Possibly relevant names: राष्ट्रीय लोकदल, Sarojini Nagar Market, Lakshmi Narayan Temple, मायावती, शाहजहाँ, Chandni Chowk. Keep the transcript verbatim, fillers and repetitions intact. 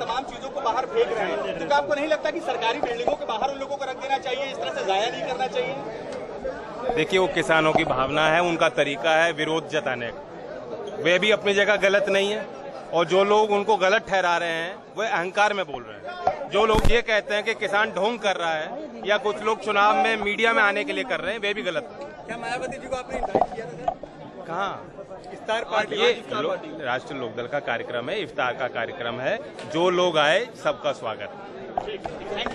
तमाम चीजों को बाहर फेंक रहे हैं, तो क्या आपको नहीं लगता कि सरकारी बिल्डिंगों के बाहर उन लोगों को रख देना चाहिए, इस तरह से जाया नहीं करना चाहिए? देखिए, वो किसानों की भावना है, उनका तरीका है विरोध जताने का, वे भी अपनी जगह गलत नहीं है। और जो लोग उनको गलत ठहरा रहे हैं वे अहंकार में बोल रहे हैं। जो लोग ये कहते हैं कि किसान ढोंग कर रहा है या कुछ लोग चुनाव में मीडिया में आने के लिए कर रहे हैं, वे भी गलत है। क्या मायावती जी को आपने इनवाइट किया था? कहाँ? इफ्तार पार्टी, ये राष्ट्रीय लोकदल का कार्यक्रम है, इफ्तार का कार्यक्रम है, जो लोग आए सबका स्वागत।